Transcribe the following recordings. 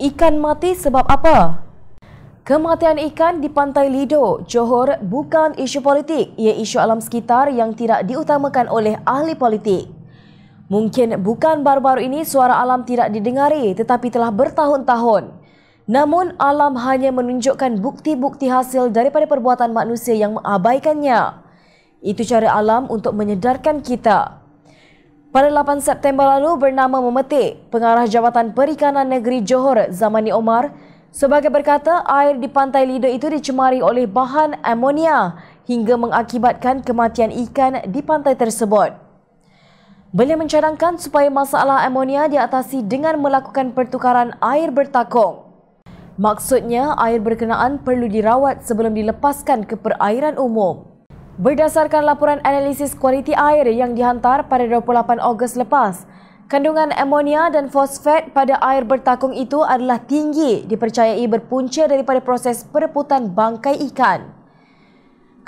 Ikan mati sebab apa? Kematian ikan di Pantai Lido, Johor bukan isu politik, ia isu alam sekitar yang tidak diutamakan oleh ahli politik. Mungkin bukan baru-baru ini suara alam tidak didengari tetapi telah bertahun-tahun. Namun alam hanya menunjukkan bukti-bukti hasil daripada perbuatan manusia yang mengabaikannya. Itu cara alam untuk menyedarkan kita. Pada 8 September lalu, Bernama memetik Pengarah Jabatan Perikanan Negeri Johor Zamani Omar sebagai berkata air di Pantai Lido itu dicemari oleh bahan amonia hingga mengakibatkan kematian ikan di pantai tersebut. Beliau mencadangkan supaya masalah amonia diatasi dengan melakukan pertukaran air bertakung. Maksudnya, air berkenaan perlu dirawat sebelum dilepaskan ke perairan umum. Berdasarkan laporan analisis kualiti air yang dihantar pada 28 Ogos lepas, kandungan amonia dan fosfat pada air bertakung itu adalah tinggi, dipercayai berpunca daripada proses pereputan bangkai ikan.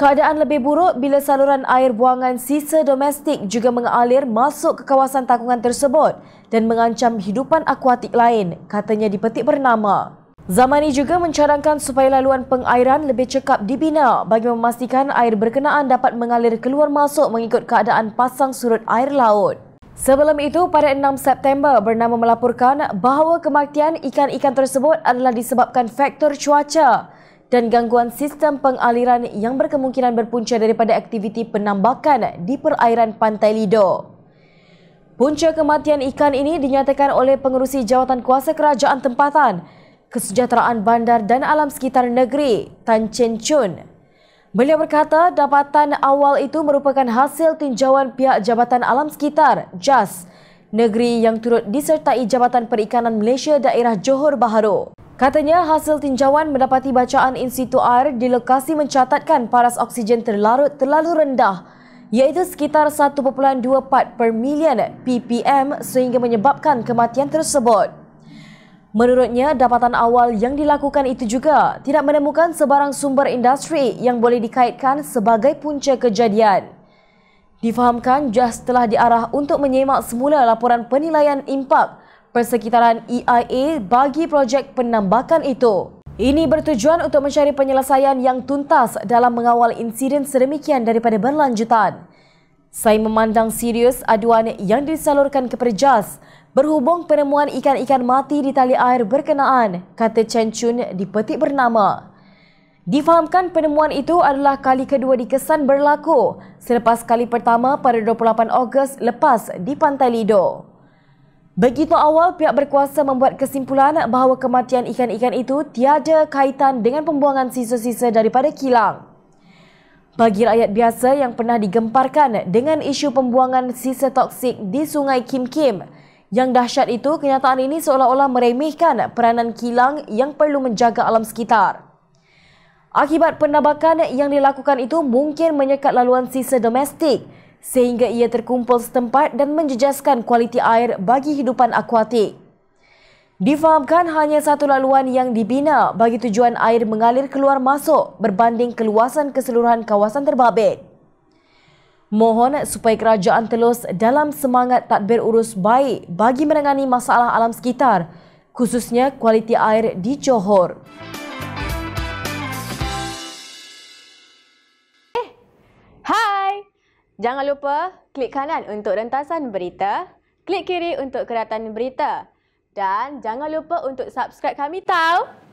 Keadaan lebih buruk bila saluran air buangan sisa domestik juga mengalir masuk ke kawasan takungan tersebut dan mengancam hidupan akuatik lain, katanya di petik Bernama. Zamani juga mencadangkan supaya laluan pengairan lebih cekap dibina bagi memastikan air berkenaan dapat mengalir keluar masuk mengikut keadaan pasang surut air laut. Sebelum itu, pada 6 September, Bernama melaporkan bahawa kematian ikan-ikan tersebut adalah disebabkan faktor cuaca dan gangguan sistem pengaliran yang berkemungkinan berpunca daripada aktiviti penambakan di perairan Pantai Lido. Punca kematian ikan ini dinyatakan oleh Pengerusi Jawatan Kuasa Kerajaan Tempatan, Kesejahteraan Bandar dan Alam Sekitar Negeri, Tan Chen Choon. Beliau berkata dapatan awal itu merupakan hasil tinjauan pihak Jabatan Alam Sekitar, JAS, negeri yang turut disertai Jabatan Perikanan Malaysia Daerah Johor Bahru. Katanya hasil tinjauan mendapati bacaan in situ air di lokasi mencatatkan paras oksigen terlarut terlalu rendah, iaitu sekitar 1.2 part per million ppm sehingga menyebabkan kematian tersebut. Menurutnya, dapatan awal yang dilakukan itu juga tidak menemukan sebarang sumber industri yang boleh dikaitkan sebagai punca kejadian. Difahamkan, JAS telah diarah untuk menyemak semula laporan penilaian impak persekitaran EIA bagi projek penambakan itu. Ini bertujuan untuk mencari penyelesaian yang tuntas dalam mengawal insiden sedemikian daripada berlanjutan. Saya memandang serius aduan yang disalurkan kepada JAS berhubung penemuan ikan-ikan mati di tali air berkenaan, kata Chen Choon di petik Bernama. Difahamkan penemuan itu adalah kali kedua dikesan berlaku selepas kali pertama pada 28 Ogos lepas di Pantai Lido. Begitu awal, pihak berkuasa membuat kesimpulan bahawa kematian ikan-ikan itu tiada kaitan dengan pembuangan sisa-sisa daripada kilang. Bagi rakyat biasa yang pernah digemparkan dengan isu pembuangan sisa toksik di Sungai Kim Kim, yang dahsyat itu, kenyataan ini seolah-olah meremehkan peranan kilang yang perlu menjaga alam sekitar. Akibat penambakan yang dilakukan itu mungkin menyekat laluan sisa domestik sehingga ia terkumpul setempat dan menjejaskan kualiti air bagi hidupan akuatik. Difahamkan hanya satu laluan yang dibina bagi tujuan air mengalir keluar masuk berbanding keluasan keseluruhan kawasan terbabit. Mohon supaya kerajaan telus dalam semangat tadbir urus baik bagi menangani masalah alam sekitar, khususnya kualiti air di Johor. Hai! Jangan lupa klik kanan untuk rentasan berita, klik kiri untuk keratan berita dan jangan lupa untuk subscribe kami tau.